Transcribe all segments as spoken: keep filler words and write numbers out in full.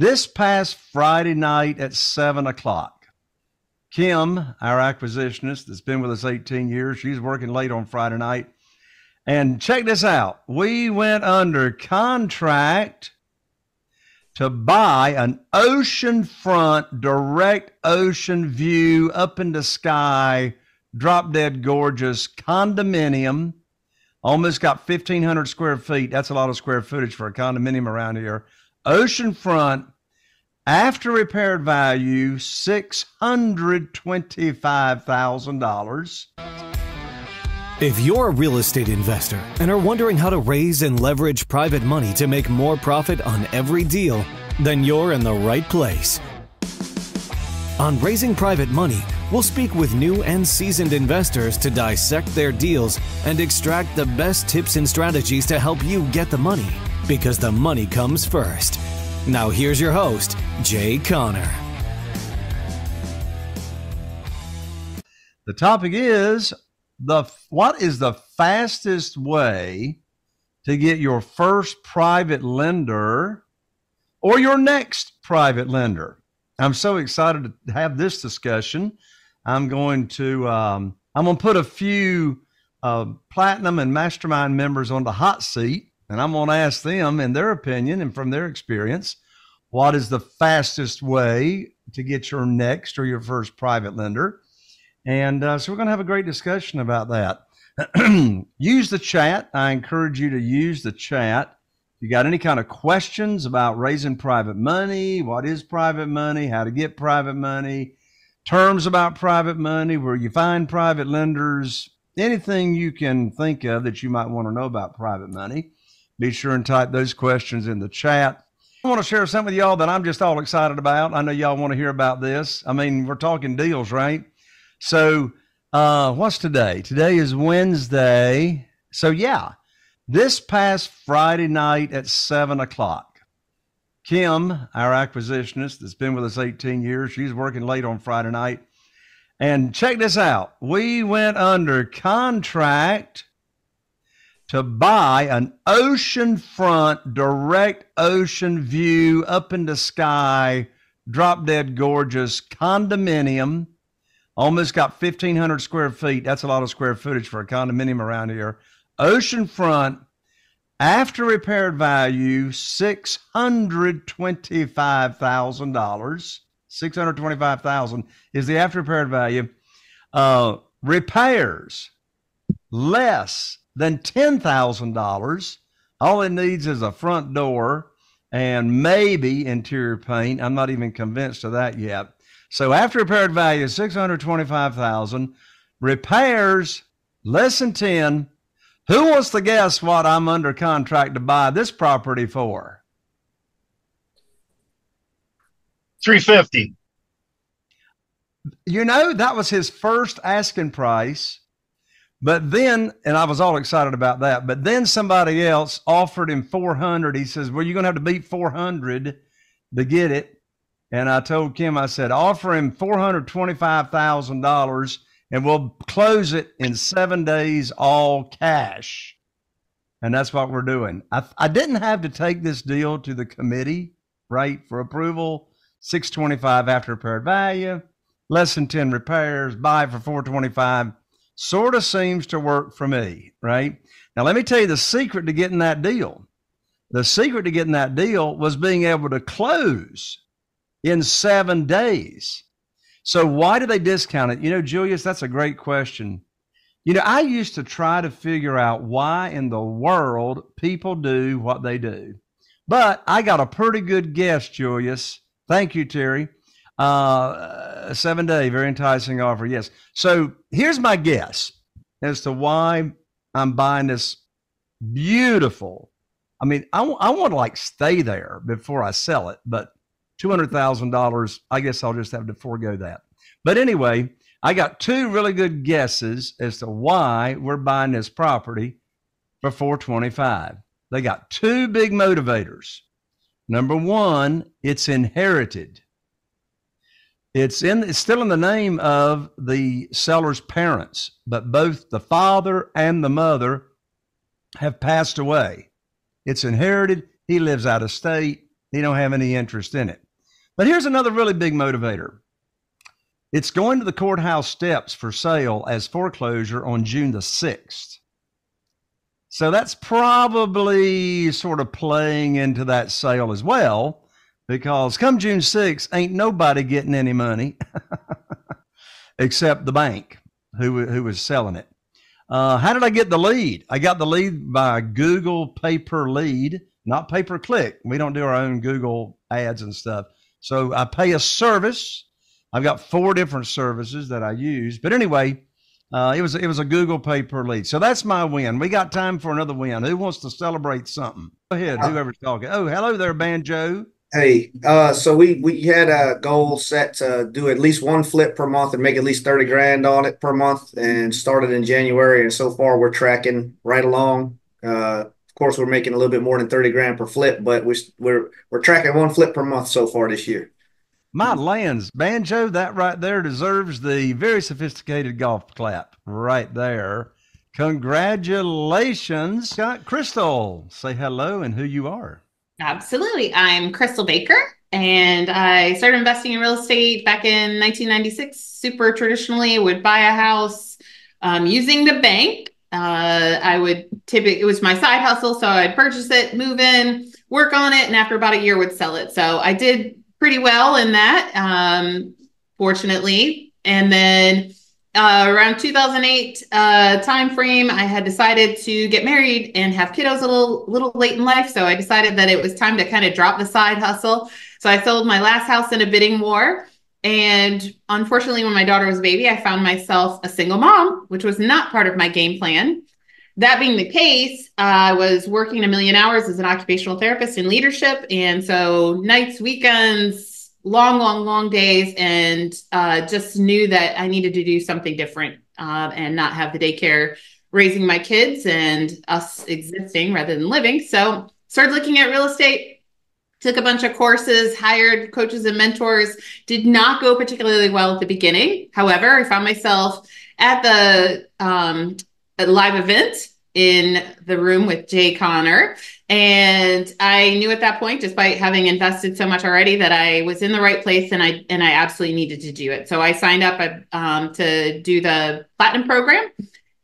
This past Friday night at seven o'clock, Kim, our acquisitionist that's been with us eighteen years, she's working late on Friday night. And check this out. We went under contract to buy an oceanfront, direct ocean view, up in the sky, drop dead gorgeous condominium. Almost got fifteen hundred square feet. That's a lot of square footage for a condominium around here. Oceanfront, after repaired value, six hundred twenty-five thousand dollars. If you're a real estate investor and are wondering how to raise and leverage private money to make more profit on every deal, then you're in the right place. On Raising Private Money, we'll speak with new and seasoned investors to dissect their deals and extract the best tips and strategies to help you get the money, because the money comes first. Now here's your host, Jay Conner. The topic is, The what is the fastest way to get your first private lender or your next private lender? I'm so excited to have this discussion. I'm going to um, I'm going to put a few uh, platinum and mastermind members on the hot seat, and I'm going to ask them in their opinion and from their experience, what is the fastest way to get your next or your first private lender? And uh, so we're going to have a great discussion about that. Use the chat. I encourage you to use the chat. If you got any kind of questions about raising private money, what is private money, how to get private money, terms about private money, where you find private lenders, anything you can think of that you might want to know about private money, be sure and type those questions in the chat. I want to share something with y'all that I'm just all excited about. I know y'all want to hear about this. I mean, we're talking deals, right? So uh, what's today? Today is Wednesday. So yeah, this past Friday night at seven o'clock, Kim, our acquisitionist that's been with us eighteen years, she's working late on Friday night. And check this out. We went under contract to buy an oceanfront, direct ocean view, up in the sky, drop dead gorgeous condominium. Almost got fifteen hundred square feet. That's a lot of square footage for a condominium around here. Oceanfront, after repaired value, six hundred twenty-five thousand dollars. six hundred twenty-five thousand dollars is the after repaired value. Uh, repairs, less than ten thousand dollars. All it needs is a front door and maybe interior paint. I'm not even convinced of that yet. So after repaired value, six hundred twenty-five thousand dollars, repairs, less than ten. Who wants to guess what I'm under contract to buy this property for? three hundred fifty thousand dollars. You know, that was his first asking price, but then, and I was all excited about that, but then somebody else offered him four hundred thousand dollars. He says, well, you're going to have to beat four hundred thousand dollars to get it. And I told Kim, I said, offer him four hundred twenty-five thousand dollars and we'll close it in seven days, all cash. And that's what we're doing. I, I didn't have to take this deal to the committee, right, for approval. six hundred twenty-five thousand dollars after repaired value, less than ten repairs, buy for four hundred twenty-five thousand dollars. Sort of seems to work for me, right? Now, let me tell you the secret to getting that deal. The secret to getting that deal was being able to close in seven days. So why do they discount it? You know, Julius, that's a great question. You know, I used to try to figure out why in the world people do what they do. But I got a pretty good guess, Julius. Thank you, Terry. Uh, seven-day, very enticing offer, yes. So here's my guess as to why I'm buying this beautiful. I mean, I, I want to, like, stay there before I sell it, but two hundred thousand dollars, I guess I'll just have to forego that. But anyway, I got two really good guesses as to why we're buying this property for four hundred twenty-five thousand dollars. They got two big motivators. Number one, it's inherited. It's, in, it's still in the name of the seller's parents, but both the father and the mother have passed away. It's inherited. He lives out of state. They don't have any interest in it. But here's another really big motivator. It's going to the courthouse steps for sale as foreclosure on June the sixth. So that's probably sort of playing into that sale as well, because come June sixth, ain't nobody getting any money except the bank who, who was selling it. Uh, how did I get the lead? I got the lead by Google pay-per-lead, not pay-per-click. We don't do our own Google ads and stuff. So I pay a service. I've got four different services that I use. But anyway, uh, it was it was a Google pay per lead. So that's my win. We got time for another win. Who wants to celebrate something? Go ahead, whoever's talking. Oh, hello there, Banjo. Hey, uh, so we, we had a goal set to do at least one flip per month and make at least thirty grand on it per month, and started in January. And so far we're tracking right along. Uh, of course, we're making a little bit more than thirty grand per flip, but we, we're, we're tracking one flip per month so far this year. My lands, Banjo, that right there deserves the very sophisticated golf clap right there. Congratulations. Scott. Crystal, say hello and who you are. Absolutely. I'm Crystal Baker, and I started investing in real estate back in nineteen ninety-six. Super traditionally, would buy a house um, using the bank. Uh, I would typically, it was my side hustle, so I'd purchase it, move in, work on it, and after about a year would sell it. So I did pretty well in that, um, fortunately. And then uh, around two thousand eight uh, time frame, I had decided to get married and have kiddos a little, little late in life. So I decided that it was time to kind of drop the side hustle. So I sold my last house in a bidding war. And unfortunately, when my daughter was a baby, I found myself a single mom, which was not part of my game plan. That being the case, uh, I was working a million hours as an occupational therapist in leadership. And so nights, weekends, long, long, long days, and uh, just knew that I needed to do something different uh, and not have the daycare raising my kids and us existing rather than living. So started looking at real estate, took a bunch of courses, hired coaches and mentors, did not go particularly well at the beginning. However, I found myself at the um, a live event in the room with Jay Conner. And I knew at that point, despite having invested so much already, that I was in the right place and I, and I absolutely needed to do it. So I signed up um, to do the platinum program.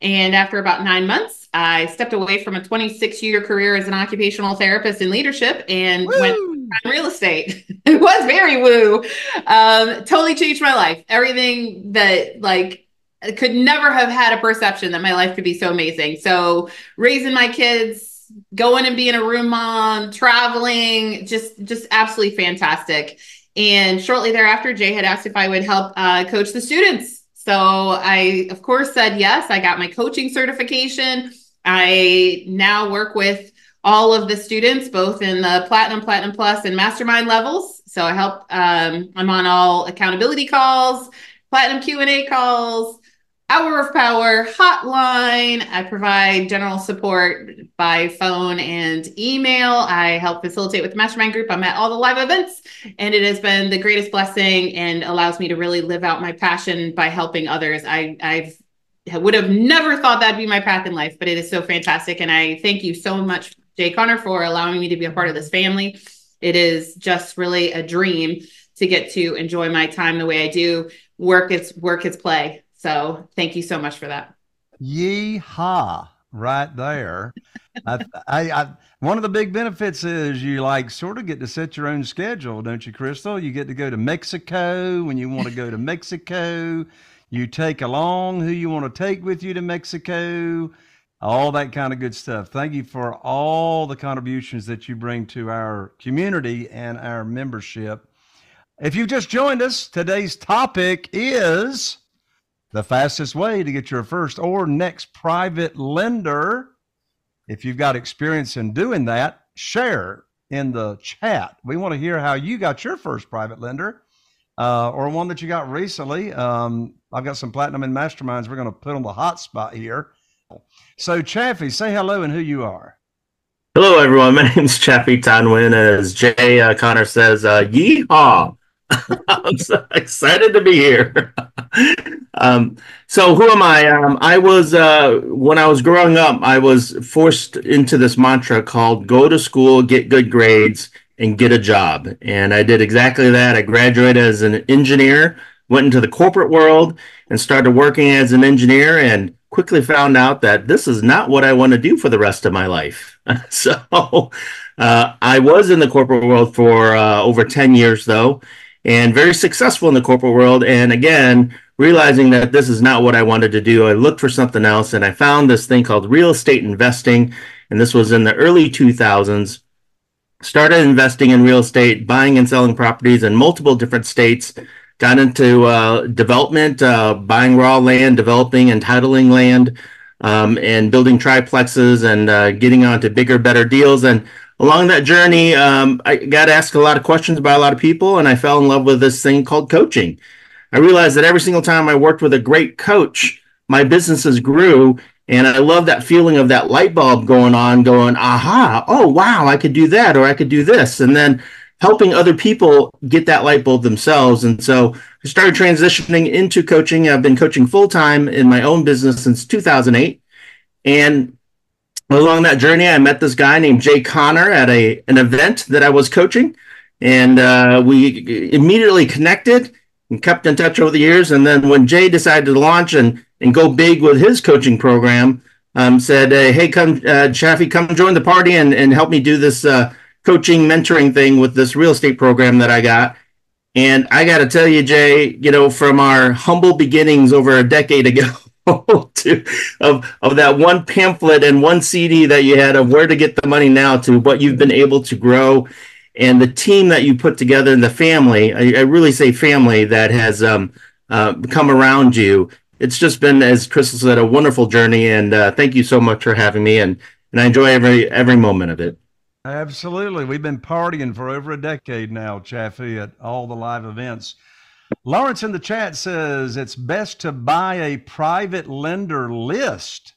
And after about nine months, I stepped away from a twenty-six year career as an occupational therapist in leadership and woo! Went on real estate. It was very woo. Um, totally changed my life. Everything that like, I could never have had a perception that my life could be so amazing. So raising my kids, going and being a room mom, traveling, just, just absolutely fantastic. And shortly thereafter, Jay had asked if I would help uh, coach the students. So I, of course, said yes. I got my coaching certification. I now work with all of the students, both in the Platinum, Platinum Plus, and Mastermind levels. So I help, um, I'm on all accountability calls, Platinum Q and A calls, Hour of Power hotline. I provide general support by phone and email. I help facilitate with the mastermind group. I'm at all the live events, and it has been the greatest blessing and allows me to really live out my passion by helping others. I I've, I would have never thought that'd be my path in life, but it is so fantastic. And I thank you so much, Jay Conner, for allowing me to be a part of this family. It is just really a dream to get to enjoy my time the way I do. Work is work is play. So thank you so much for that. Yeehaw, right there. I, I, I, one of the big benefits is you like sort of get to set your own schedule, don't you, Crystal? You get to go to Mexico when you want to go to Mexico. You take along who you want to take with you to Mexico, all that kind of good stuff. Thank you for all the contributions that you bring to our community and our membership. If you just joined us, today's topic is the fastest way to get your first or next private lender. If you've got experience in doing that, share in the chat. We want to hear how you got your first private lender uh, or one that you got recently. Um, I've got some platinum and masterminds we're going to put on the hot spot here. So Chaffee, say hello and who you are. Hello, everyone. My name's Chaffee Thanh-Nguyen. As Jay uh, Conner says, uh, yeehaw. I'm so excited to be here. um, so who am I? Um, I was, uh, when I was growing up, I was forced into this mantra called go to school, get good grades, and get a job. And I did exactly that. I graduated as an engineer, went into the corporate world and started working as an engineer, and quickly found out that this is not what I want to do for the rest of my life. So uh, I was in the corporate world for uh, over ten years, though, and very successful in the corporate world. And again, realizing that this is not what I wanted to do, I looked for something else, and I found this thing called real estate investing. And this was in the early two thousands. Started investing in real estate, buying and selling properties in multiple different states. Got into uh, development, uh, buying raw land, developing and titling land, um, and building triplexes and uh, getting onto bigger, better deals. And along that journey, um, I got asked a lot of questions by a lot of people, and I fell in love with this thing called coaching. I realized that every single time I worked with a great coach, my businesses grew, and I love that feeling of that light bulb going on, going, aha, oh, wow, I could do that, or I could do this. And then helping other people get that light bulb themselves. And so I started transitioning into coaching. I've been coaching full-time in my own business since two thousand eight. And along that journey, I met this guy named Jay Conner at a, an event that I was coaching. And uh, we immediately connected and kept in touch over the years. And then when Jay decided to launch and, and go big with his coaching program, um, said, hey, come, uh, Chaffee, come join the party and, and help me do this uh coaching, mentoring thing with this real estate program that I got. And I got to tell you, Jay, you know, from our humble beginnings over a decade ago to, of, of that one pamphlet and one C D that you had of where to get the money now to what you've been able to grow and the team that you put together and the family, I, I really say family that has um, uh, come around you. It's just been, as Crystal said, a wonderful journey. And uh, thank you so much for having me. And, and I enjoy every, every moment of it. Absolutely. We've been partying for over a decade now, Chaffee, at all the live events. Lawrence in the chat says it's best to buy a private lender list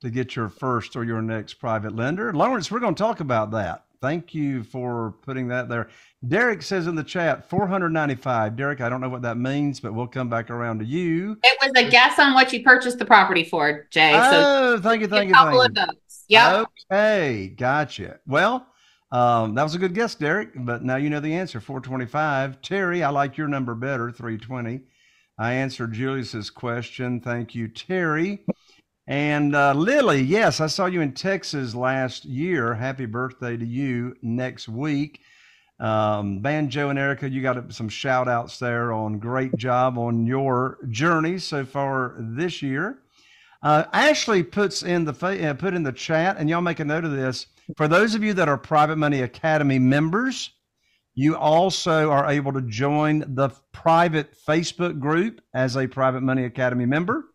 to get your first or your next private lender. Lawrence, we're going to talk about that. Thank you for putting that there. Derek says in the chat, four hundred ninety-five. Derek, I don't know what that means, but we'll come back around to you. It was a guess on what you purchased the property for, Jay. Oh, so thank you, thank you, thank you. A couple of those. Yeah. Okay. Gotcha. Well, um, that was a good guess, Derek, but now you know the answer, four twenty-five. Terry, I like your number better, three twenty. I answered Julius's question. Thank you, Terry. And uh, Lily, yes, I saw you in Texas last year. Happy birthday to you next week. Um, Banjo and Erica, you got some shout outs there on great job on your journey so far this year. Uh, Ashley puts in the uh, put in the chat, and y'all make a note of this. For those of you that are Private Money Academy members, you also are able to join the private Facebook group as a Private Money Academy member.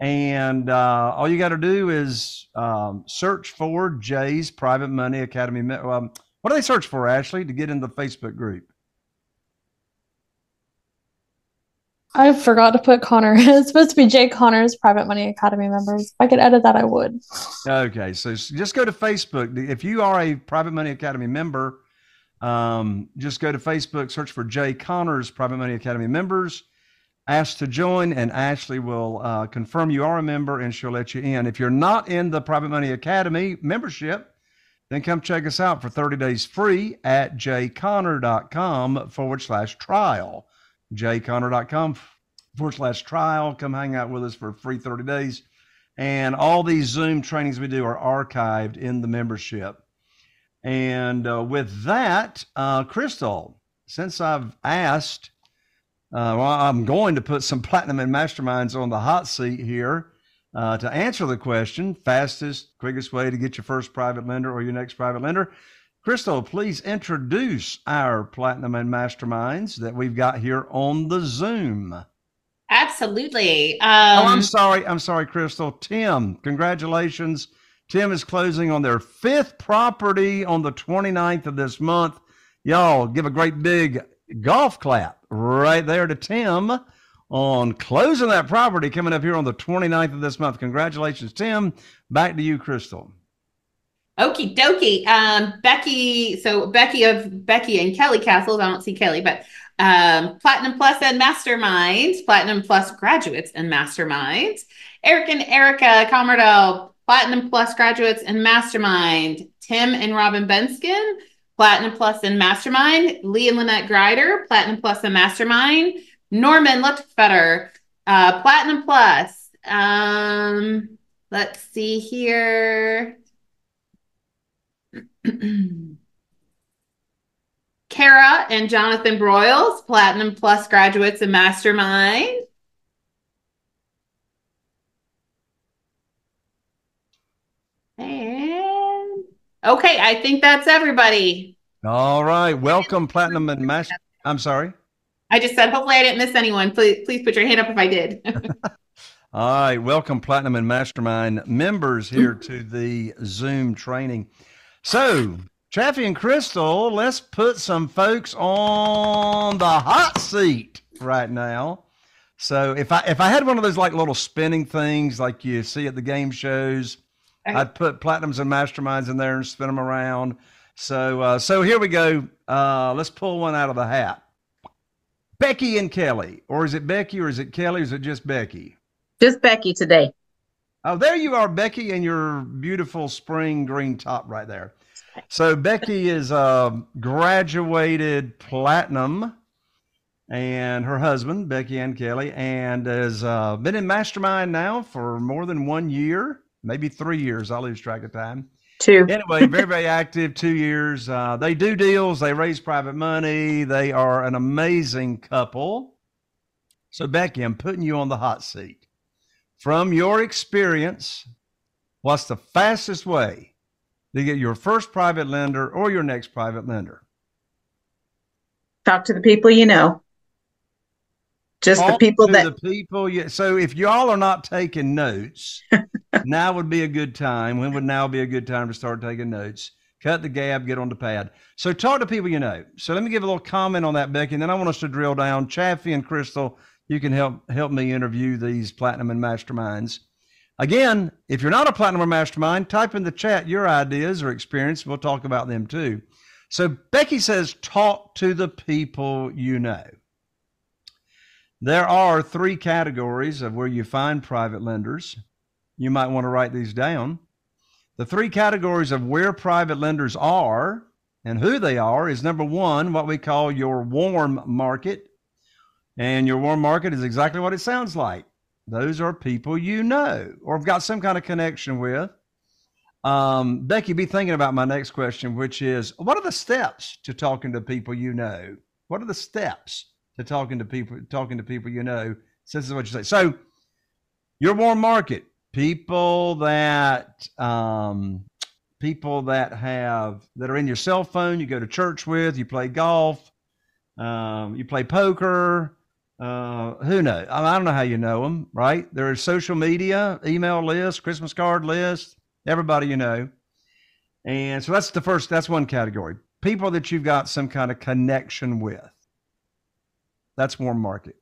And uh, all you got to do is um, search for Jay's Private Money Academy. Um, what do they search for, Ashley, to get in the Facebook group? I forgot to put Connor. It's supposed to be Jay Connor's Private Money Academy members. If I could edit that, I would. Okay, so just go to Facebook. If you are a Private Money Academy member, um, just go to Facebook, search for Jay Connor's Private Money Academy members, ask to join, and Ashley will uh, confirm you are a member, and she'll let you in. If you're not in the Private Money Academy membership, then come check us out for thirty days free at jayconner.com forward slash trial. jayconner.com forward slash trial. Come hang out with us for free thirty days. And all these Zoom trainings we do are archived in the membership. And uh, with that, uh, Crystal, since I've asked, uh, well, I'm going to put some platinum and masterminds on the hot seat here uh, to answer the question, fastest, quickest way to get your first private lender or your next private lender. Crystal, please introduce our Platinum and Masterminds that we've got here on the Zoom. Absolutely. Um, oh, I'm sorry. I'm sorry, Crystal. Tim, congratulations. Tim is closing on their fifth property on the twenty-ninth of this month. Y'all give a great big golf clap right there to Tim on closing that property coming up here on the twenty-ninth of this month. Congratulations, Tim. Back to you, Crystal. Okie dokie. Um, Becky, so Becky of Becky and Kelly Castles, I don't see Kelly, but um, Platinum Plus and Masterminds, Platinum Plus Graduates and Masterminds. Eric and Erica Comardel, Platinum Plus Graduates and Mastermind. Tim and Robin Benskin, Platinum Plus and Mastermind. Lee and Lynette Grider, Platinum Plus and Mastermind. Norman Lichtfeder, uh, Platinum Plus. Um, let's see here. Kara and Jonathan Broyles, Platinum Plus graduates and Mastermind. And okay, I think that's everybody. All right, welcome Platinum and Master. I'm sorry. I just said, hopefully I didn't miss anyone. Please, please put your hand up if I did. All right. Welcome Platinum and Mastermind members here to the Zoom training. So Chaffee and Crystal, let's put some folks on the hot seat right now. So if I, if I had one of those like little spinning things like you see at the game shows, okay, I'd put Platinums and Masterminds in there and spin them around. So, uh, so here we go. Uh, let's pull one out of the hat. Becky and Kelly, or is it Becky or is it Kelly or is it just Becky? Just Becky today. Oh, there you are, Becky, in your beautiful spring green top right there. So Becky is a uh, graduated platinum, and her husband, Becky and Kelly, and has uh, been in Mastermind now for more than one year, maybe three years. I lose track of time. Two. Anyway, very, very active, two years. Uh, they do deals. They raise private money. They are an amazing couple. So, Becky, I'm putting you on the hot seat. From your experience, what's the fastest way to get your first private lender or your next private lender? Talk to the people you know. Just Talk the people to that. The people you, so, if y'all are not taking notes, now would be a good time. When would now be a good time to start taking notes? Cut the gab, get on the pad. So talk to people you know. So let me give a little comment on that, Becky, and then I want us to drill down. Chaffee and Crystal, you can help help me interview these Platinum and Masterminds. Again, if you're not a Platinum or Mastermind, type in the chat your ideas or experience. We'll talk about them too. So Becky says, talk to the people you know. There are three categories of where you find private lenders. You might want to write these down. The three categories of where private lenders are and who they are is number one, what we call your warm market. And your warm market is exactly what it sounds like. Those are people you know or have got some kind of connection with. Um, Becky, be thinking about my next question, which is, what are the steps to talking to people you know? What are the steps to talking to people, talking to people you know? So this is what you say. So your warm market. People that um, people that have that are in your cell phone, you go to church with, you play golf, um, you play poker. Uh, who knows? I don't know how you know them, right? There is social media, email list, Christmas card list, everybody you know. And so that's the first. That's one category. People that you've got some kind of connection with. That's warm market.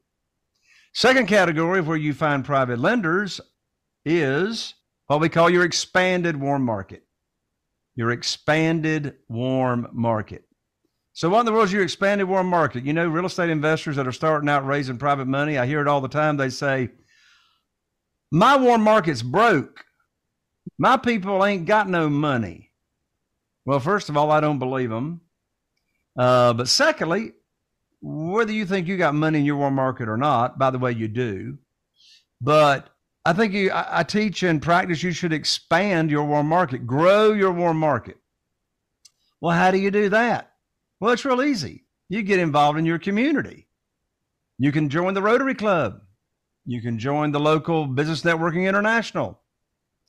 Second category of where you find private lenders is what we call your expanded warm market. Your expanded warm market. So what in the world is your expanded warm market? You know, real estate investors that are starting out raising private money, I hear it all the time. They say, my warm market's broke. My people ain't got no money. Well, first of all, I don't believe them. Uh, but secondly, whether you think you got money in your warm market or not, by the way, you do. But I think you, I teach and practice, you should expand your warm market, grow your warm market. Well, how do you do that? Well, it's real easy. You get involved in your community. You can join the Rotary Club. You can join the local Business Networking International.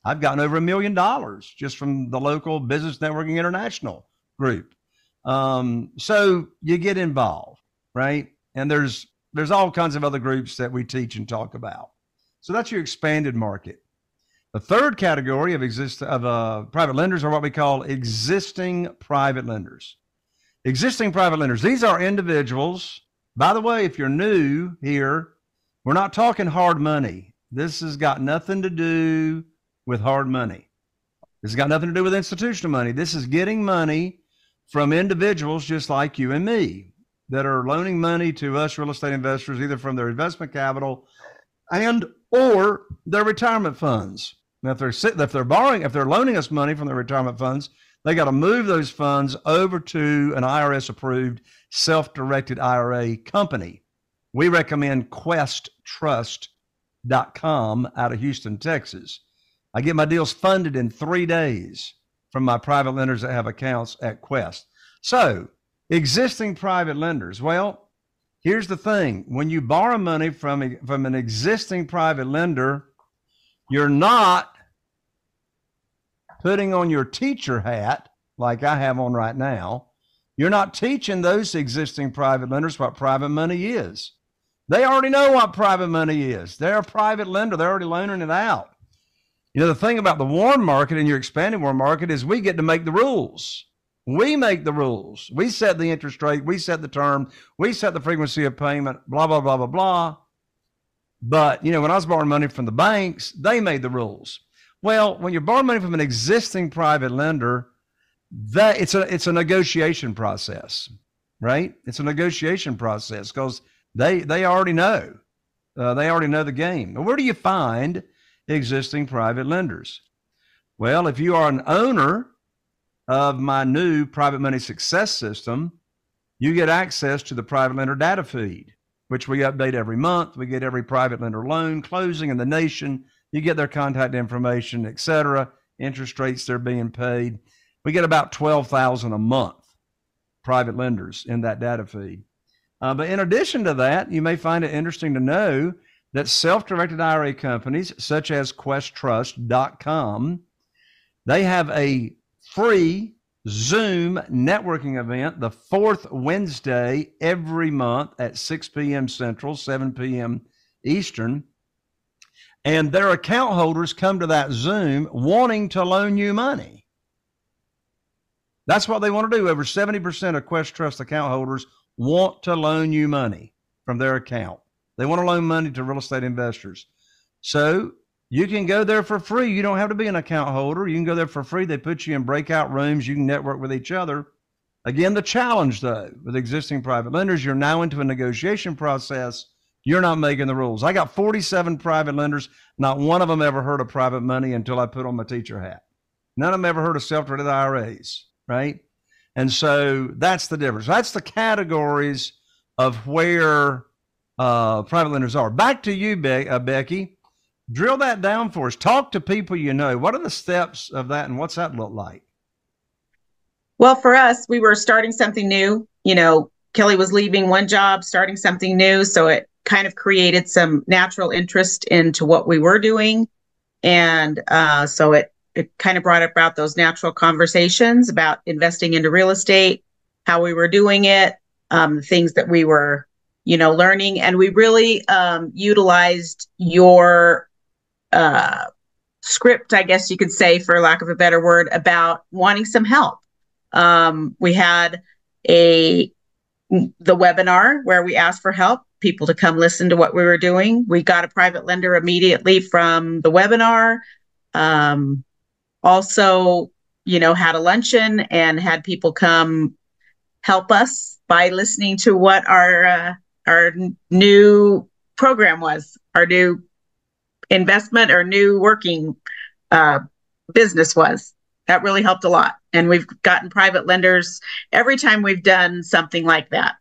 I've gotten over a million dollars just from the local Business Networking International group. Um, so you get involved, right? And there's, there's all kinds of other groups that we teach and talk about. So that's your expanded market. The third category of exist of uh, private lenders are what we call existing private lenders. Existing private lenders. These are individuals. By the way, if you're new here, we're not talking hard money. This has got nothing to do with hard money. This has got nothing to do with institutional money. This is getting money from individuals just like you and me that are loaning money to us real estate investors, either from their investment capital and or their retirement funds. Now, if they're, if they're borrowing, if they're loaning us money from their retirement funds, They got to move those funds over to an I R S-approved self-directed I R A company. We recommend Quest Trust dot com out of Houston, Texas. I get my deals funded in three days from my private lenders that have accounts at Quest. So existing private lenders, well, here's the thing. When you borrow money from, a, from an existing private lender, you're not putting on your teacher hat like I have on right now. You're not teaching those existing private lenders what private money is. They already know what private money is. They're a private lender. They're already loaning it out. You know, the thing about the warm market and your expanding warm market is we get to make the rules. We make the rules. We set the interest rate. We set the term. We set the frequency of payment, blah, blah, blah, blah, blah. But, you know, when I was borrowing money from the banks, they made the rules. Well, when you're borrowing money from an existing private lender, that it's a, it's a negotiation process, right? It's a negotiation process because They they already know, uh, they already know the game. Where do you find existing private lenders? Well, if you are an owner of my new Private Money Success System, you get access to the Private Lender Data Feed, which we update every month. We get every private lender loan closing in the nation. You get their contact information, et cetera, interest rates they're being paid. We get about twelve thousand a month private lenders in that data feed. Uh, but in addition to that, you may find it interesting to know that self-directed I R A companies such as Quest Trust dot com, they have a free Zoom networking event the fourth Wednesday every month at six p m Central, seven p m Eastern. And their account holders come to that Zoom wanting to loan you money. That's what they want to do. Over seventy percent of Quest Trust account holders want to loan you money from their account. They want to loan money to real estate investors. So you can go there for free. You don't have to be an account holder. You can go there for free. They put you in breakout rooms. You can network with each other. Again, the challenge though, with existing private lenders, you're now into a negotiation process. You're not making the rules. I got forty-seven private lenders. Not one of them ever heard of private money until I put on my teacher hat. None of them ever heard of self-directed I R As, right? And so that's the difference. That's the categories of where uh, private lenders are. Back to you, Be- uh, Becky. Drill that down for us. Talk to people you know. What are the steps of that and what's that look like? Well, for us, we were starting something new. You know, Kelly was leaving one job, starting something new. So it kind of created some natural interest into what we were doing. And uh, so it It kind of brought about those natural conversations about investing into real estate, how we were doing it, um, things that we were, you know, learning. And we really um, utilized your uh, script, I guess you could say, for lack of a better word, about wanting some help. Um, we had a the webinar where we asked for help, people to come listen to what we were doing. We got a private lender immediately from the webinar. Um, Also, you know, had a luncheon and had people come help us by listening to what our uh, our new program was, our new investment or new working uh, business was. That really helped a lot. And we've gotten private lenders every time we've done something like that.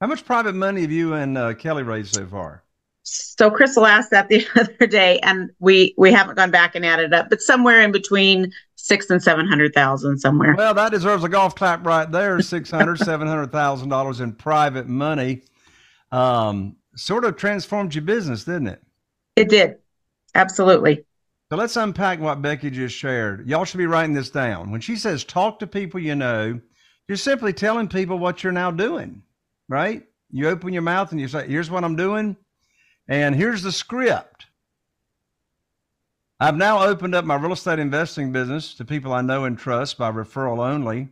How much private money have you and uh, Kelly raised so far? So Crystal asked that the other day, and we, we haven't gone back and added up, but somewhere in between six and seven hundred thousand somewhere. Well, that deserves a golf clap right there. Six hundred, seven hundred thousand dollars in private money, um, sort of transformed your business, didn't it? It did, absolutely. So let's unpack what Becky just shared. Y'all should be writing this down. When she says talk to people you know, you're simply telling people what you're now doing, right? You open your mouth and you say, "Here's what I'm doing." And here's the script. I've now opened up my real estate investing business to people I know and trust by referral only.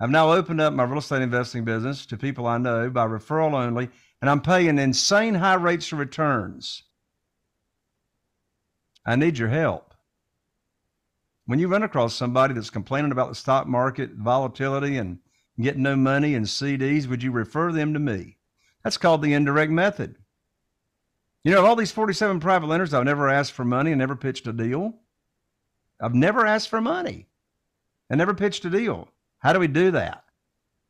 I've now opened up my real estate investing business to people I know by referral only, and I'm paying insane high rates of returns. I need your help. When you run across somebody that's complaining about the stock market volatility and getting no money and C Ds, would you refer them to me? That's called the indirect method. You know, of all these forty-seven private lenders, I've never asked for money and never pitched a deal. I've never asked for money. I never pitched a deal. How do we do that?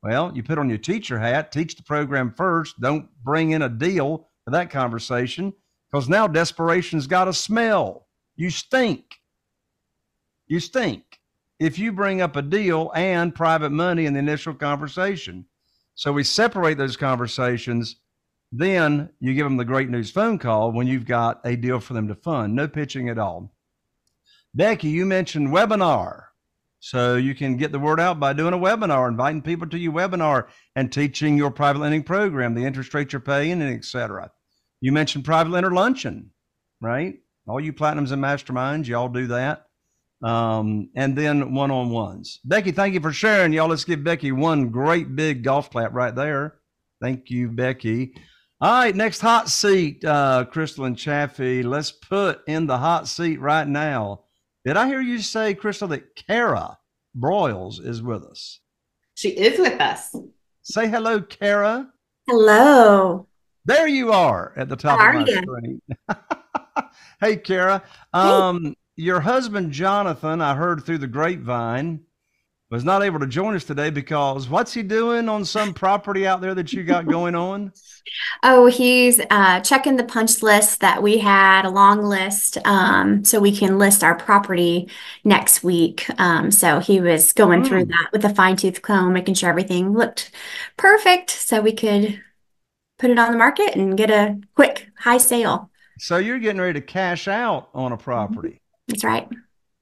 Well, you put on your teacher hat, teach the program first. Don't bring in a deal for that conversation, because now desperation's got a smell. You stink. You stink if you bring up a deal and private money in the initial conversation. So we separate those conversations. Then you give them the great news phone call when you've got a deal for them to fund. No pitching at all. Becky, you mentioned webinar. So you can get the word out by doing a webinar, inviting people to your webinar and teaching your private lending program, the interest rate you're paying, and et cetera. You mentioned private lender luncheon, right? All you platinums and masterminds, y'all do that. Um, and then one-on-ones. Becky, thank you for sharing. Y'all, let's give Becky one great big golf clap right there. Thank you, Becky. All right, next hot seat, uh, Crystal and Chaffee. Let's put in the hot seat right now. Did I hear you say, Crystal, that Kara Broyles is with us? She is with us. Say hello, Kara. Hello. There you are at the top of my you? screen. Hey, Kara. Um, hey. Your husband, Jonathan, I heard through the grapevine, was not able to join us today because what's he doing on some property out there that you got going on? Oh, he's uh, checking the punch list that we had, a long list, um, so we can list our property next week. Um, so he was going mm. through that with a fine-tooth comb, making sure everything looked perfect so we could put it on the market and get a quick high sale. So you're getting ready to cash out on a property. That's right.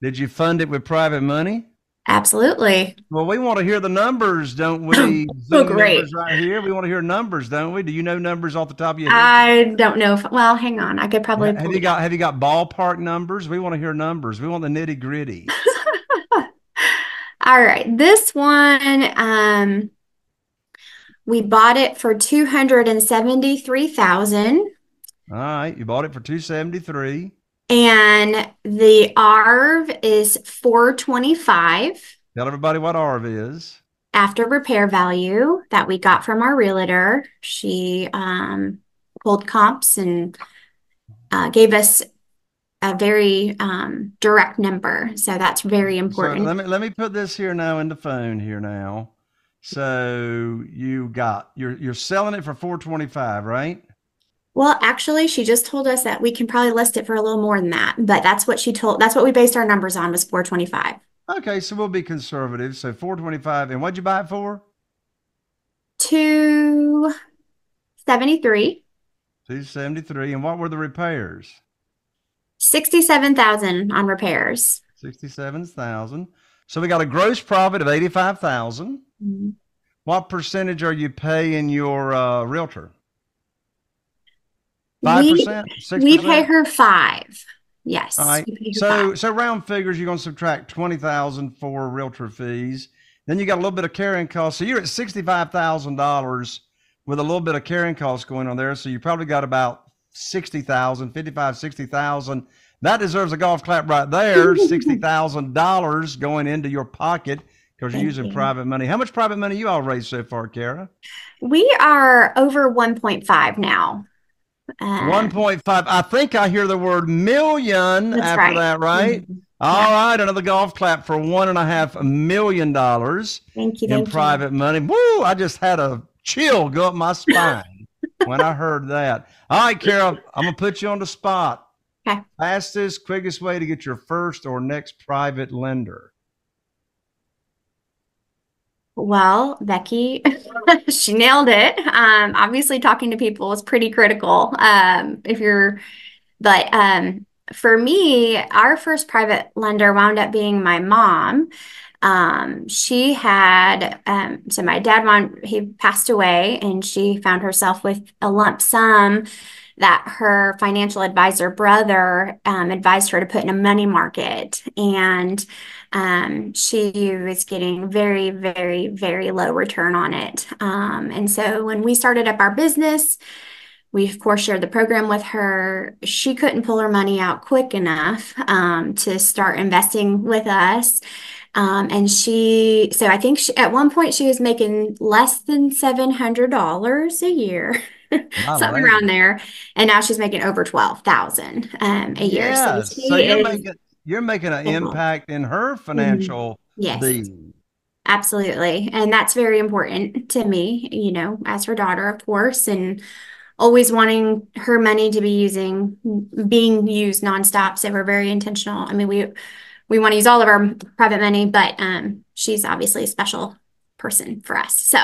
Did you fund it with private money? Absolutely. Well, we want to hear the numbers, don't we? Oh, great. Right here. We want to hear numbers, don't we? Do you know numbers off the top of your head? I don't know. If, well, hang on. I could probably. Have you got, have you got ballpark numbers? We want to hear numbers. We want the nitty gritty. All right. This one, um, we bought it for two hundred seventy-three thousand dollars. All right. You bought it for two hundred seventy-three thousand dollars. And the A R V is four twenty-five. Tell everybody what A R V is. After repair value that we got from our realtor. She um, pulled comps and uh, gave us a very um, direct number. So that's very important. So let me let me put this here now in the phone here now. So you got you're you're selling it for four twenty-five, right? Well, actually, she just told us that we can probably list it for a little more than that, but that's what she told. That's what we based our numbers on was four twenty-five. Okay, so we'll be conservative. So four twenty-five, and what'd you buy it for? two seventy-three. two seventy-three, and what were the repairs? sixty-seven thousand on repairs. sixty-seven thousand. So we got a gross profit of eighty-five thousand. Mm-hmm. What percentage are you paying your uh, realtor? five percent? We, we pay her five. Yes. All right. So, five. so round figures, you're going to subtract twenty thousand dollars for realtor fees. Then you got a little bit of carrying costs. So you're at sixty-five thousand dollars with a little bit of carrying costs going on there. So you probably got about sixty thousand dollars, fifty-five thousand dollars, sixty thousand dollars. That deserves a golf clap right there. sixty thousand dollars going into your pocket because you're using you. private money. How much private money you all raised so far, Kara? We are over one point five now. Uh, one point five. I think I hear the word million after right. that, right? Mm-hmm. All yeah. right. Another golf clap for one and a half million dollars thank you, in thank private you. money. Woo! I just had a chill go up my spine when I heard that. All right, Kara, I'm going to put you on the spot. Okay. Fastest, quickest way to get your first or next private lender. Well, Becky, she nailed it. Um, obviously, talking to people is pretty critical. Um, if you're, but um, for me, our first private lender wound up being my mom. Um, she had, um, so my dad, wound, he passed away, and she found herself with a lump sum that her financial advisor brother um, advised her to put in a money market. And um, she was getting very, very, very low return on it. Um, and so when we started up our business, we, of course, shared the program with her. She couldn't pull her money out quick enough um, to start investing with us. Um, and she, so I think she, at one point she was making less than seven hundred dollars a year. Something around there, and now she's making over twelve thousand um, a year. Yeah, so, so you're, making, you're making an impact in her financial yes. being. Absolutely. And that's very important to me, you know, as her daughter, of course, and always wanting her money to be using, being used nonstop. So we're very intentional. I mean, we, we want to use all of our private money, but um, she's obviously a special person for us. So,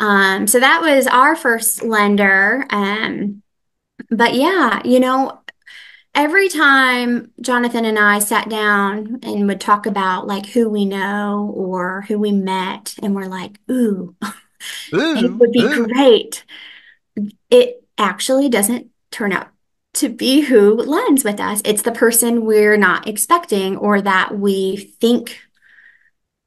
um, so that was our first lender. Um, but yeah, you know, every time Jonathan and I sat down and would talk about like who we know or who we met, and we're like, ooh, ooh it would be ooh. great. It actually doesn't turn out to be who lends with us. It's the person we're not expecting or that we think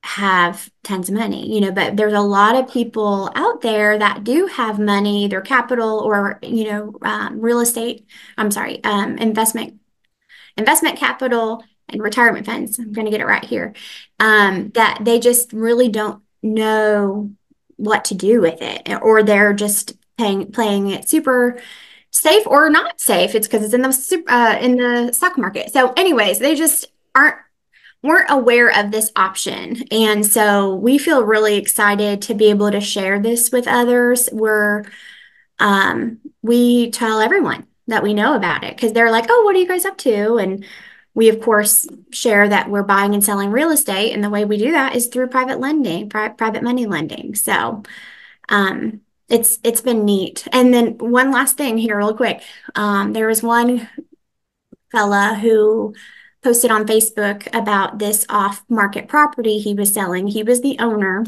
have tons of money, you know, but there's a lot of people out there that do have money, either capital or, you know, um, real estate, I'm sorry, um, investment, investment capital and retirement funds. I'm going to get it right here. Um, that they just really don't know what to do with it, or they're just paying, playing it super safe or not safe. It's because it's in the, uh, in the stock market. So anyways, they just aren't weren't aware of this option. And so we feel really excited to be able to share this with others. We're, um, we tell everyone that we know about it because they're like, oh, what are you guys up to? And we, of course, share that we're buying and selling real estate. And the way we do that is through private lending, pri- private money lending. So um, it's it's been neat. And then one last thing here real quick. Um, there was one fella who posted on Facebook about this off-market property he was selling. He was the owner,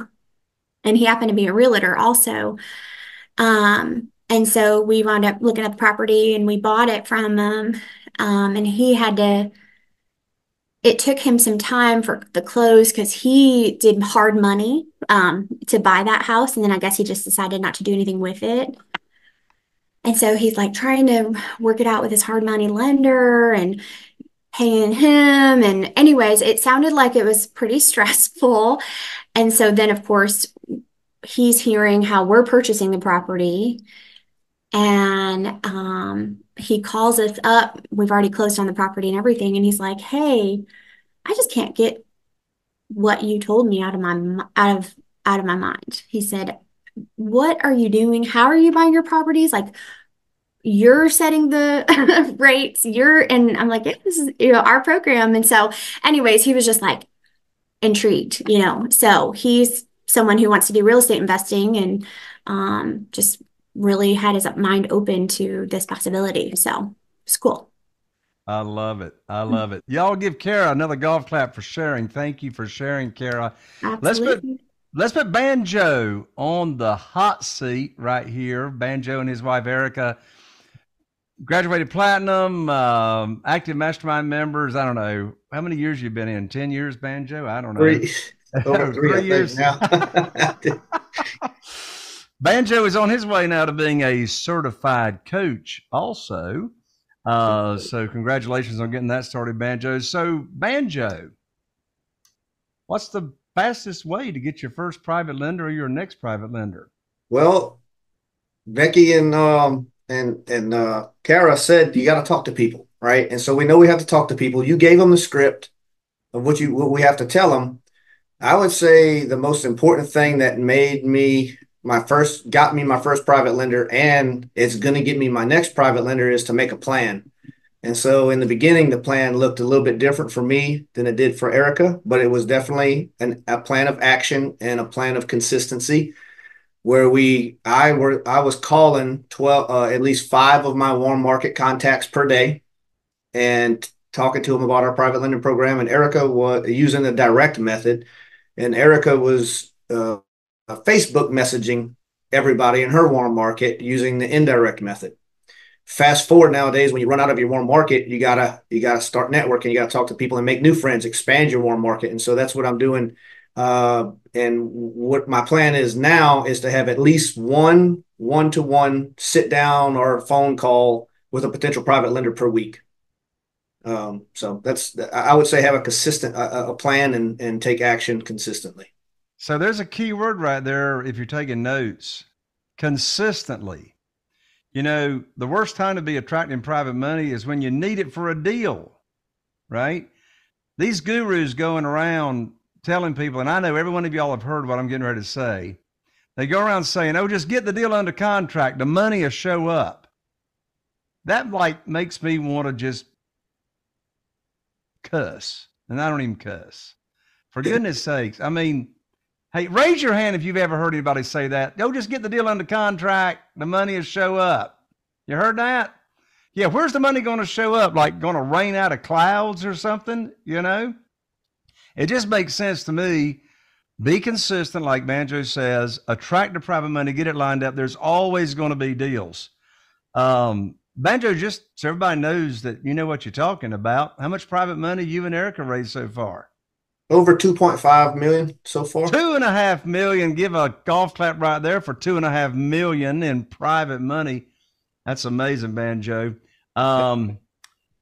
and he happened to be a realtor also. Um, and so we wound up looking at the property, and we bought it from him. Um, and he had to, it took him some time for the close because he did hard money um, to buy that house. And then I guess he just decided not to do anything with it. And so he's like trying to work it out with his hard money lender and paying him. And anyways, it sounded like it was pretty stressful. And so then, of course, he's hearing how we're purchasing the property. And um, he calls us up. We've already closed on the property and everything. And he's like, hey, I just can't get what you told me out of my out of out of my mind. He said, what are you doing? How are you buying your properties? Like, you're setting the rates, you're, and I'm like, yeah, this is, you know, our program. And so anyways, he was just like intrigued, you know, so he's someone who wants to do real estate investing and um, just really had his mind open to this possibility. So it's cool. I love it. I love it. Y'all give Kara another golf clap for sharing. Thank you for sharing, Kara. Absolutely. Let's put Let's put Banjo on the hot seat right here. Banjo and his wife, Erica, graduated platinum, um, active mastermind members. I don't know how many years you've been in. Ten years, Banjo. I don't know. Three, over three, three years now. Banjo is on his way now to being a certified coach, also. Uh, so congratulations on getting that started, Banjo. So Banjo, what's the fastest way to get your first private lender or your next private lender? Well, Becky and um, and and uh, Kara said you got to talk to people, right? And so we know we have to talk to people. You gave them the script of what you what we have to tell them. I would say the most important thing that made me my first got me my first private lender, and it's going to get me my next private lender, is to make a plan. And so in the beginning, the plan looked a little bit different for me than it did for Erica, but it was definitely an, a plan of action and a plan of consistency where we, I were, I was calling twelve, uh, at least five of my warm market contacts per day and talking to them about our private lending program. And Erica was using the direct method, and Erica was uh, Facebook messaging everybody in her warm market using the indirect method. Fast forward nowadays, when you run out of your warm market, you gotta you gotta start networking. You gotta talk to people and make new friends, expand your warm market. And so that's what I'm doing. Uh, and what my plan is now is to have at least one one-to-one sit down or phone call with a potential private lender per week. Um, so that's I would say have a consistent a, a plan and and take action consistently. So there's a key word right there if you're taking notes: consistently. You know, the worst time to be attracting private money is when you need it for a deal, right? these gurus going around telling people, and I know every one of y'all have heard what I'm getting ready to say. They go around saying, oh, just get the deal under contract. The money will show up. That like makes me want to just cuss. And I don't even cuss. For goodness sakes. I mean, hey, raise your hand if you've ever heard anybody say that. Go just get the deal under contract. The money will show up. You heard that? Yeah, where's the money going to show up? Like going to rain out of clouds or something, you know? It just makes sense to me. Be consistent, like Banjo says, attract the private money, get it lined up. There's always going to be deals. Um, Banjo, just so everybody knows that you know what you're talking about, how much private money you and Erica raised so far? Over two point five million so far. Two and a half million. Give a golf clap right there for two and a half million in private money. That's amazing, Banjo. Um,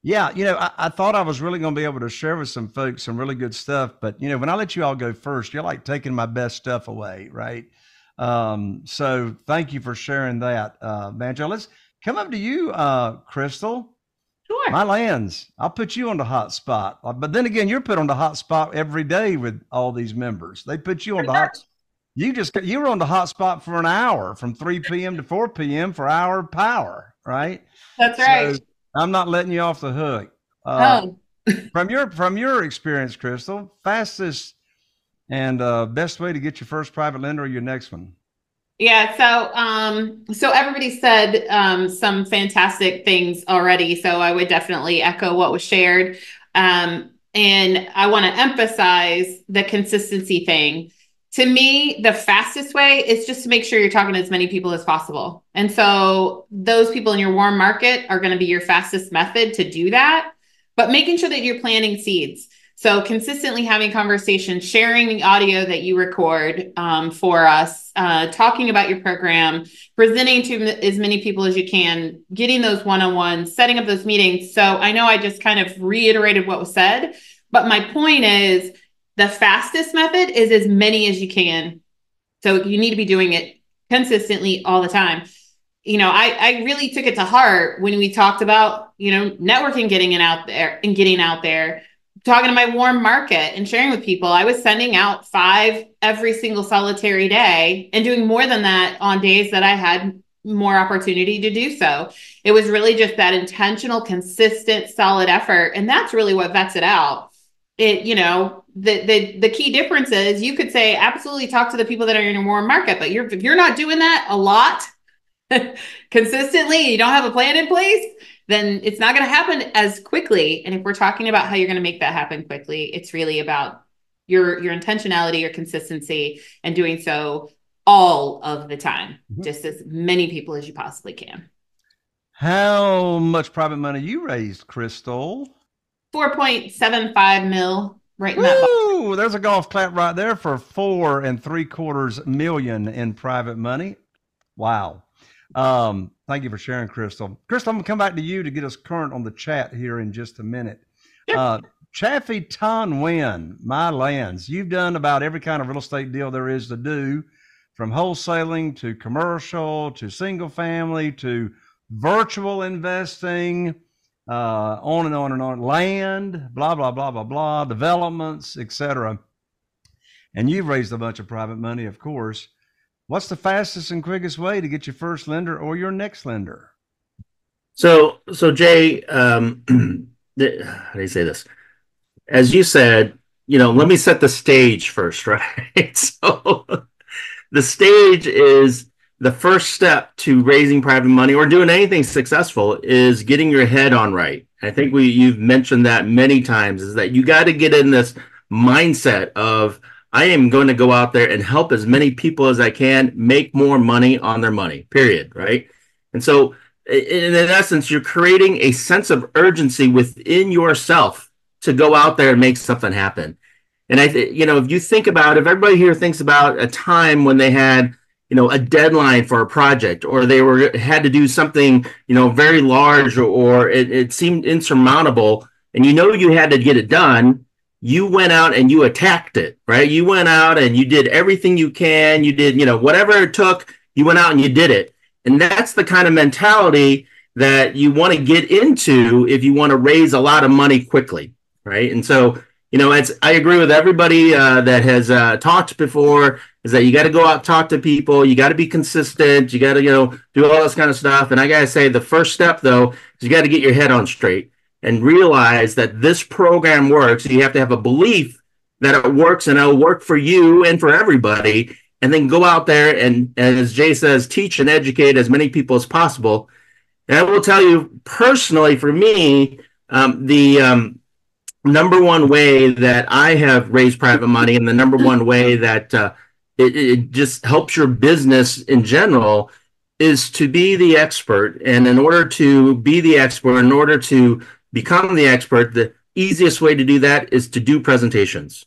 yeah, you know, I, I thought I was really going to be able to share with some folks some really good stuff, but you know, when I let you all go first, you're like taking my best stuff away, right? Um, so thank you for sharing that, uh, Banjo. Let's come up to you, uh, Crystal. Sure. My lands, I'll put you on the hot spot, but then again, you're put on the hot spot every day with all these members. They put you on the hot. You just, you were on the hot spot for an hour from three P M to four P M for hour power, right? That's right. So I'm not letting you off the hook. Uh, oh. from your, from your experience, Crystal, fastest and uh, best way to get your first private lender or your next one. Yeah. So, um, so everybody said um, some fantastic things already. So I would definitely echo what was shared. Um, and I want to emphasize the consistency thing. To me, the fastest way is just to make sure you're talking to as many people as possible. And so those people in your warm market are going to be your fastest method to do that, but making sure that you're planting seeds. So consistently having conversations, sharing the audio that you record um, for us, uh, talking about your program, presenting to as many people as you can, getting those one-on-ones, setting up those meetings. So I know I just kind of reiterated what was said, but my point is, the fastest method is as many as you can. So you need to be doing it consistently all the time. You know, I, I really took it to heart when we talked about, you know, networking, getting it out there and getting out there, talking to my warm market and sharing with people. I was sending out five every single solitary day and doing more than that on days that I had more opportunity to do so. It was really just that intentional, consistent, solid effort. And that's really what vets it out. It, you know, the, the, the key difference is you could say, absolutely talk to the people that are in your warm market, but you're, if you're not doing that a lot consistently, you don't have a plan in place, then it's not going to happen as quickly. And if we're talking about how you're going to make that happen quickly, it's really about your, your intentionality, your consistency, and doing so all of the time, mm-hmm. just as many people as you possibly can. How much private money you raised, Crystal? four point seven five mil right now. Ooh, there's a golf clap right there for four and three quarters million in private money. Wow. Um, thank you for sharing, Crystal. Crystal, I'm gonna come back to you to get us current on the chat here in just a minute. Yep. Uh, Chaffee Thanh-Nguyen, my lands. You've done about every kind of real estate deal there is to do, from wholesaling to commercial, to single family, to virtual investing, uh, on and on and on, land, blah, blah, blah, blah, blah, developments, et cetera. And you've raised a bunch of private money, of course. What's the fastest and quickest way to get your first lender or your next lender? So, so Jay, um, the, how do you say this? As you said, you know, let me set the stage first, right? So the stage is, the first step to raising private money or doing anything successful is getting your head on right. I think we you've mentioned that many times, is that you got to get in this mindset of, I am going to go out there and help as many people as I can make more money on their money, period, right? And so in, in essence, you're creating a sense of urgency within yourself to go out there and make something happen. And I, th you know, if you think about, if everybody here thinks about a time when they had, you know, a deadline for a project, or they were had to do something, you know, very large, or, or it, it seemed insurmountable, and you know you had to get it done, you went out and you attacked it, right? You went out and you did everything you can, you did, you know, whatever it took, you went out and you did it. And that's the kind of mentality that you want to get into if you want to raise a lot of money quickly, right? And so you know, it's, I agree with everybody uh, that has uh, talked before, is that you got to go out, talk to people. You got to be consistent. You got to, you know, do all this kind of stuff. And I got to say, the first step, though, is you got to get your head on straight and realize that this program works. You have to have a belief that it works and it'll work for you and for everybody. And then go out there and, and, as Jay says, teach and educate as many people as possible. And I will tell you personally, for me, um, the um, number one way that I have raised private money, and the number one way that uh, it, it just helps your business in general, is to be the expert. And in order to be the expert, in order to become the expert, the easiest way to do that is to do presentations.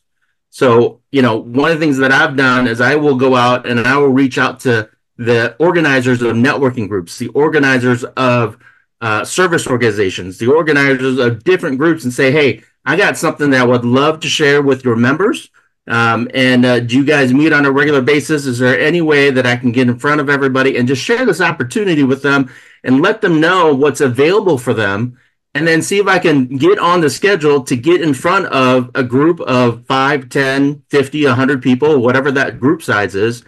So, you know, one of the things that I've done is I will go out and I will reach out to the organizers of networking groups, the organizers of uh, service organizations, the organizers of different groups, and say, hey, I got something that I would love to share with your members. Um, and uh, do you guys meet on a regular basis? Is there any way that I can get in front of everybody and just share this opportunity with them and let them know what's available for them? And then see if I can get on the schedule to get in front of a group of five, ten, fifty, one hundred people, whatever that group size is,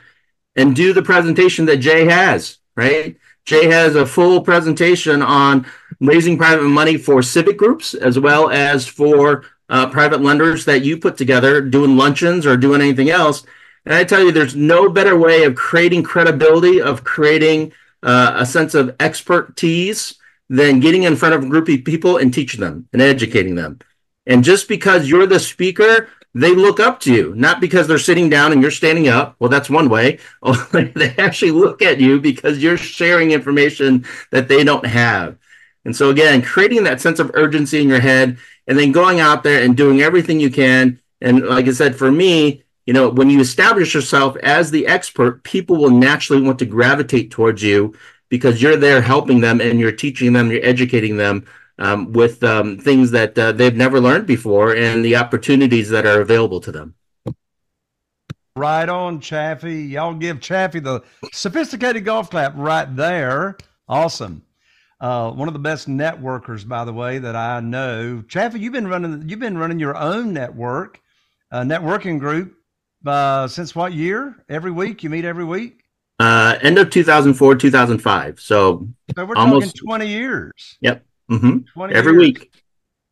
and do the presentation that Jay has, right? Jay has a full presentation on raising private money for civic groups, as well as for uh, private lenders that you put together, doing luncheons or doing anything else. And I tell you, there's no better way of creating credibility, of creating uh, a sense of expertise, than getting in front of a group of people and teaching them and educating them. And just because you're the speaker, they look up to you, not because they're sitting down and you're standing up. Well, that's one way. They actually look at you because you're sharing information that they don't have. And so, again, creating that sense of urgency in your head and then going out there and doing everything you can. And like I said, for me, you know, when you establish yourself as the expert, people will naturally want to gravitate towards you, because you're there helping them and you're teaching them, you're educating them um, with um, things that uh, they've never learned before and the opportunities that are available to them. Right on, Chaffee. Y'all give Chaffee the sophisticated golf clap right there. Awesome. Uh, one of the best networkers, by the way, that I know. Chaffee, you've been running, you've been running your own network, uh, networking group uh, since what year? Every week? You meet every week? Uh, end of two thousand four, two thousand five. So, so we're almost talking twenty years. Yep. Mm-hmm. twenty Every years. Week.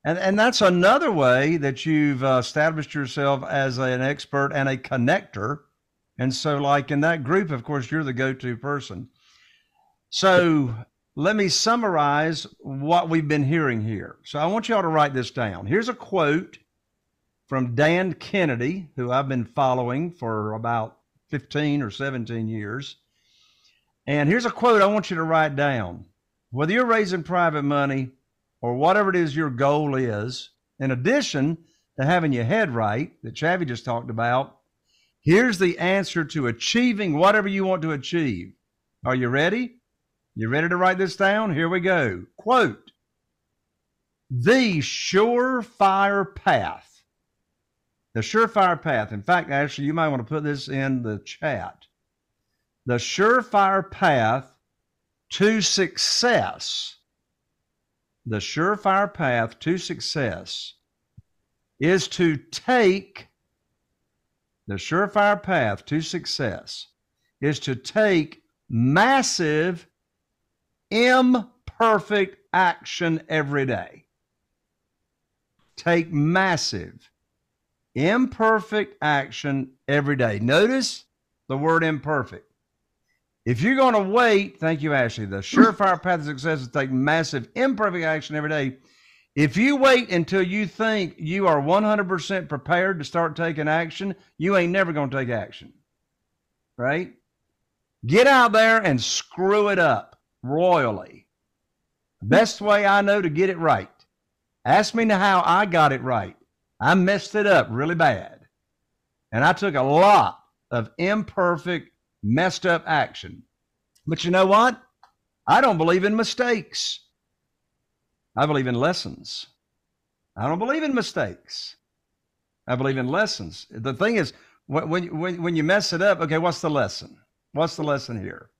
And, and that's another way that you've uh, established yourself as a, an expert and a connector. And so, like in that group, of course, you're the go-to person. So let me summarize what we've been hearing here. So I want y'all to write this down. Here's a quote from Dan Kennedy, who I've been following for about fifteen or seventeen years. And here's a quote I want you to write down. Whether you're raising private money or whatever it is your goal is, in addition to having your head right that Chaffee just talked about, here's the answer to achieving whatever you want to achieve. Are you ready? You ready to write this down? Here we go. Quote, the surefire path. The surefire path. In fact, actually, you might want to put this in the chat. The surefire path to success. The surefire path to success is to take, the surefire path to success is to take massive, imperfect action every day. Take massive, imperfect action every day. Notice the word imperfect. If you're going to wait, thank you, Ashley, the surefire path to success is to take massive imperfect action every day. If you wait until you think you are one hundred percent prepared to start taking action, you ain't never going to take action, right? Get out there and screw it up royally. Best way I know to get it right. Ask me how I got it right. I messed it up really bad. And I took a lot of imperfect, messed up action. But you know what? I don't believe in mistakes. I believe in lessons. I don't believe in mistakes. I believe in lessons. The thing is, when, when, when you mess it up, okay, what's the lesson? What's the lesson here?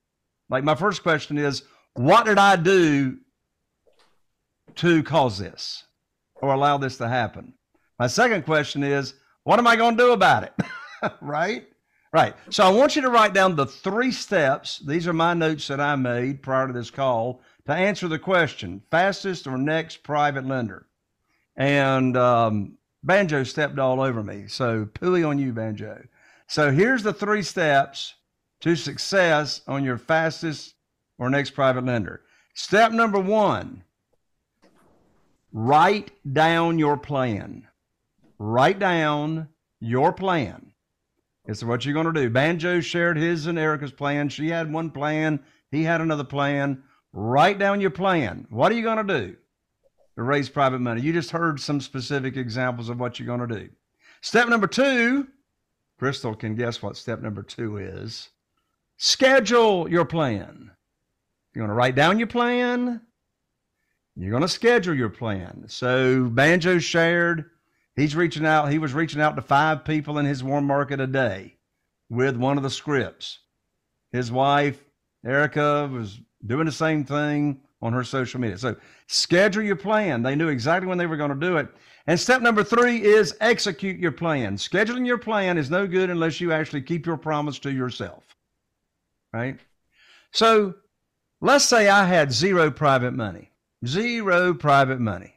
Like my first question is, what did I do to cause this or allow this to happen? My second question is, what am I going to do about it? Right? Right. So I want you to write down the three steps. These are my notes that I made prior to this call to answer the question, fastest or next private lender. And um, Banjo stepped all over me. So pooey on you, Banjo. So here's the three steps to success on your fastest or next private lender. Step number one, write down your plan. Write down your plan. It's what you're going to do. Banjo shared his and Erica's plan. She had one plan. He had another plan. Write down your plan. What are you going to do to raise private money? You just heard some specific examples of what you're going to do. Step number two, Crystal can guess what step number two is. Schedule your plan. You're going to write down your plan. You're going to schedule your plan. So Banjo shared, he's reaching out. He was reaching out to five people in his warm market a day with one of the scripts. His wife, Erica, was doing the same thing on her social media. So schedule your plan. They knew exactly when they were going to do it. And step number three is execute your plan. Scheduling your plan is no good unless you actually keep your promise to yourself, right? So let's say I had zero private money, zero private money.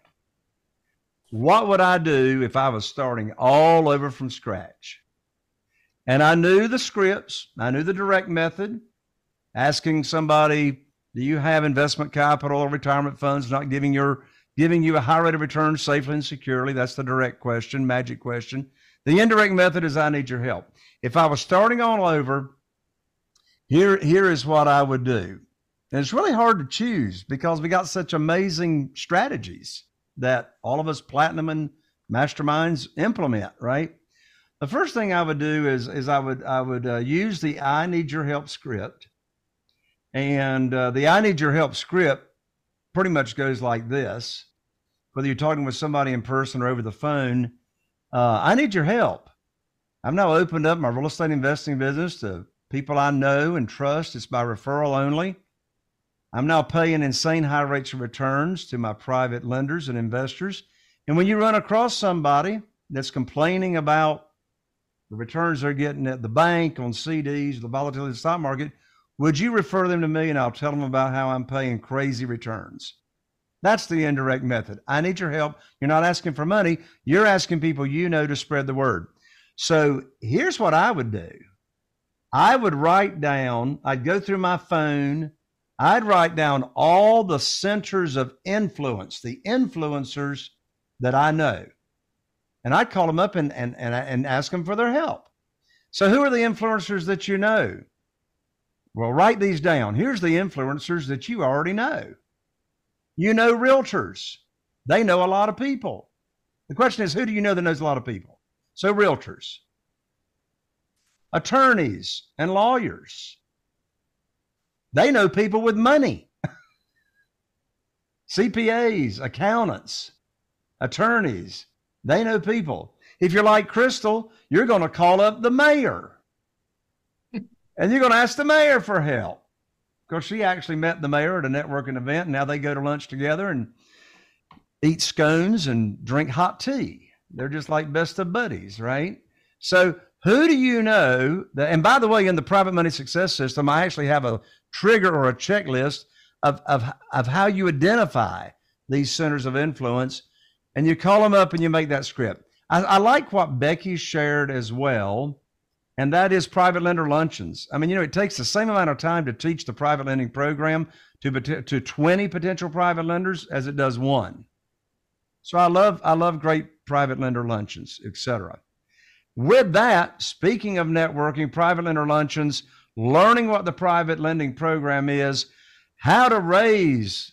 What would I do if I was starting all over from scratch? And I knew the scripts. I knew the direct method, asking somebody, do you have investment capital or retirement funds, not giving your giving you a high rate of return safely and securely? That's the direct question, magic question. The indirect method is, I need your help. If I was starting all over, here, here is what I would do. And it's really hard to choose because we got such amazing strategies that all of us platinum and masterminds implement, right? The first thing I would do is, is I would, I would uh, use the I need your help script. And uh, the I need your help script pretty much goes like this. Whether you're talking with somebody in person or over the phone, uh, I need your help. I've now opened up my real estate investing business to people I know and trust. It's by referral only. I'm now paying insane high rates of returns to my private lenders and investors. And when you run across somebody that's complaining about the returns they're getting at the bank, on C Ds, the volatility of the stock market, would you refer them to me and I'll tell them about how I'm paying crazy returns? That's the indirect method. I need your help. You're not asking for money. You're asking people you know to spread the word. So here's what I would do. I would write down, I'd go through my phone, I'd write down all the centers of influence, the influencers that I know. And I'd call them up and, and, and, and ask them for their help. So who are the influencers that you know? Well, write these down. Here's the influencers that you already know. You know realtors. They know a lot of people. The question is, who do you know that knows a lot of people? So realtors, attorneys, and lawyers. They know people with money. C P As, accountants, attorneys, they know people. If you're like Crystal, you're going to call up the mayor. And you're going to ask the mayor for help. Because she actually met the mayor at a networking event. And now they go to lunch together and eat scones and drink hot tea. They're just like best of buddies, right? So who do you know that, and by the way, in the Private Money Success System, I actually have a trigger or a checklist of, of, of how you identify these centers of influence, and you call them up and you make that script. I, I like what Becky shared as well, and that is private lender luncheons. I mean, you know, it takes the same amount of time to teach the private lending program to, to twenty potential private lenders as it does one. So I love, I love great private lender luncheons, et cetera. With that, speaking of networking, private lender luncheons, learning what the private lending program is, how to raise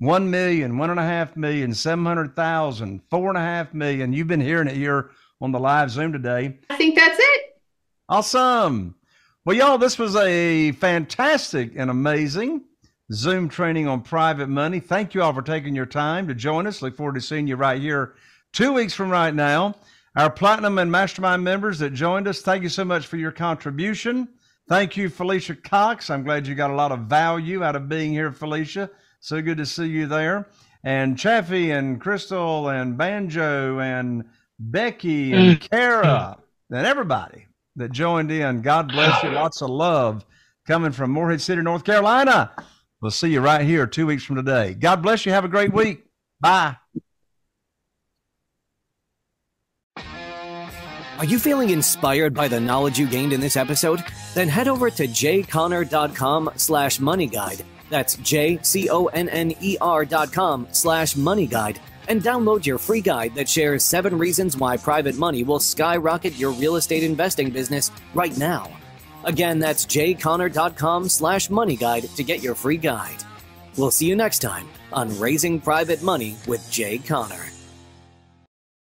one million dollars, one point five million dollars, seven hundred thousand dollars, four point five million dollars. You've been hearing it here on the live Zoom today. I think that's it. Awesome. Well, y'all, this was a fantastic and amazing Zoom training on private money. Thank you all for taking your time to join us. Look forward to seeing you right here two weeks from right now. Our Platinum and Mastermind members that joined us, thank you so much for your contribution. Thank you, Felicia Cox. I'm glad you got a lot of value out of being here, Felicia. So good to see you there. And Chaffee and Crystal and Banjo and Becky and Kara and everybody that joined in. God bless you. Lots of love coming from Morehead City, North Carolina. We'll see you right here two weeks from today. God bless you. Have a great week. Bye. Are you feeling inspired by the knowledge you gained in this episode? Then head over to jay conner dot com slash money guide. That's J C O N N E R dot com slash money guide. And download your free guide that shares seven reasons why private money will skyrocket your real estate investing business right now. Again, that's jay conner dot com slash money guide to get your free guide. We'll see you next time on Raising Private Money with Jay Conner.